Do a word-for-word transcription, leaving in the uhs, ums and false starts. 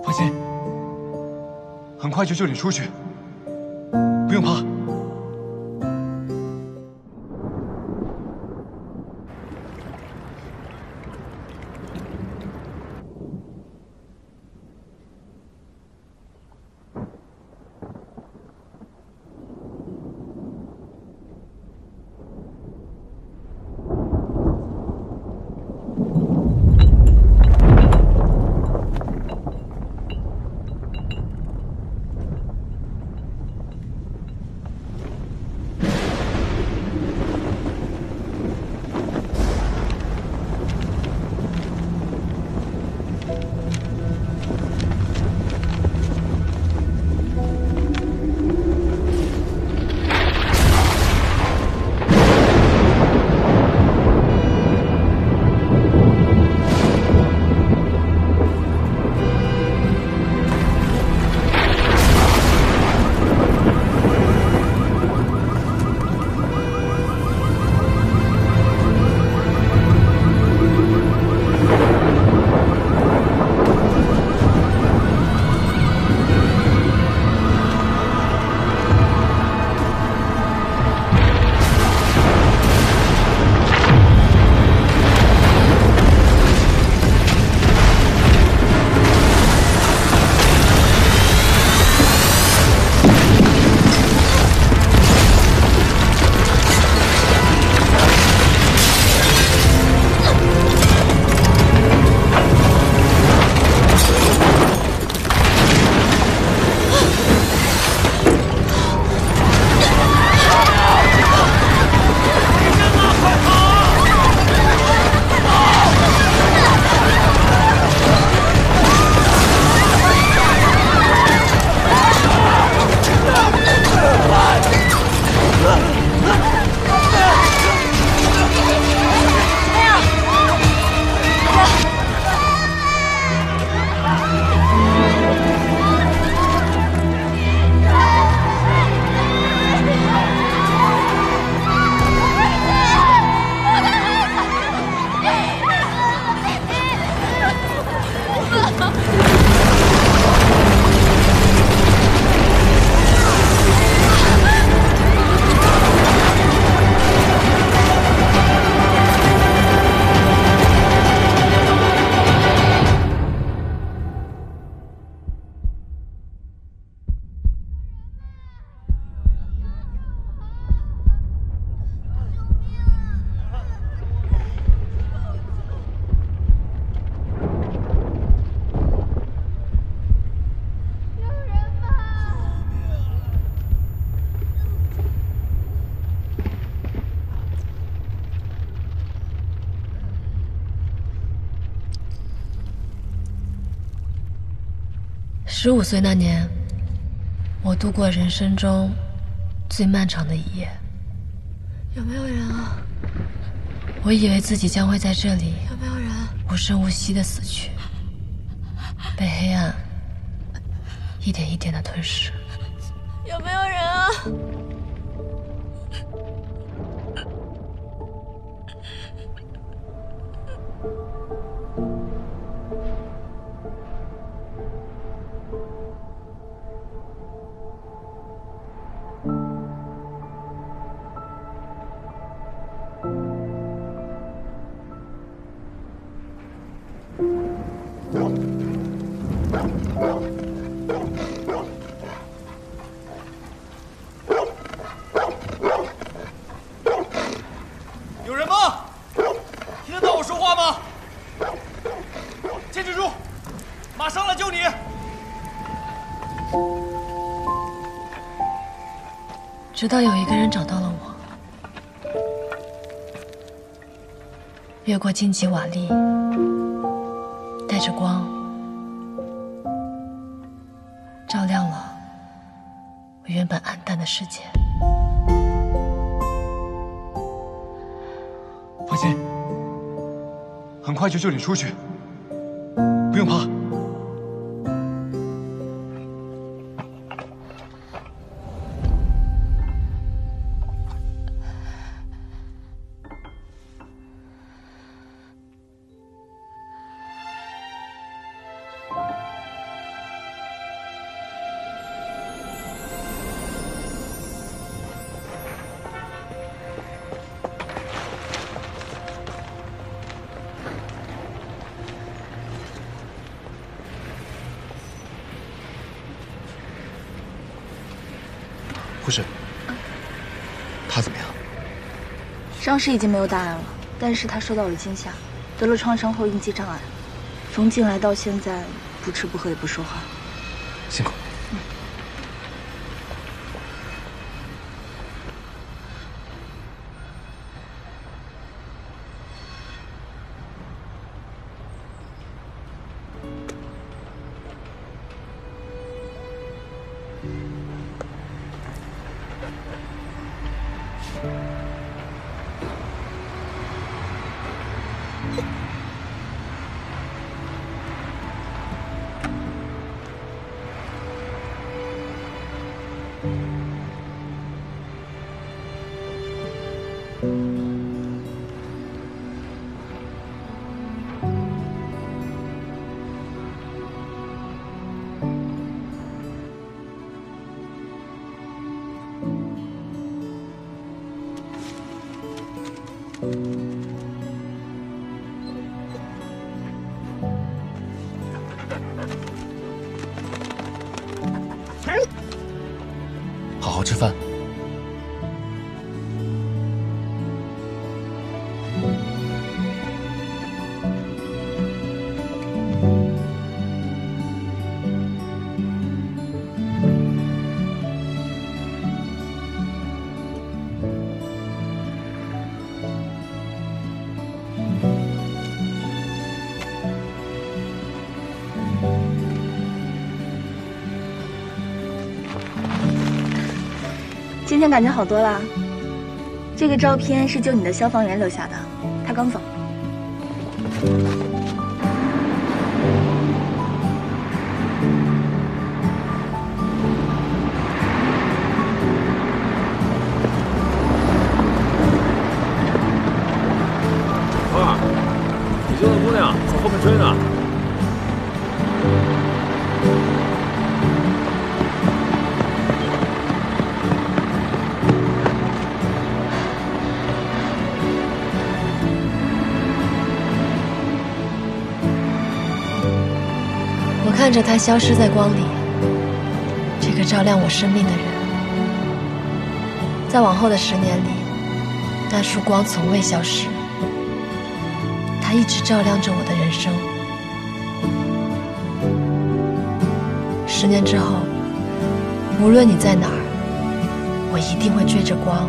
放心，很快就救你出去，不用怕。 十五岁那年，我度过人生中最漫长的一夜。有没有人啊？我以为自己将会在这里有没有人无声无息的死去，被黑暗一点一点的吞噬。有没有人啊？直到有一个人找到了我，越过荆棘瓦砾，带着光，照亮了我原本暗淡的世界。放心，很快就救你出去，不用怕。护士，啊、他怎么样？伤势已经没有大碍了，但是他受到了惊吓，得了创伤后应激障碍。从进来到现在，不吃不喝也不说话。辛苦。 好好吃饭。 今天感觉好多了。这个照片是救你的消防员留下的，他刚走。啊！你救的姑娘在后面追呢。 看着他消失在光里，这个照亮我生命的人，在往后的十年里，那束光从未消失，它一直照亮着我的人生。十年之后，无论你在哪儿，我一定会追着光，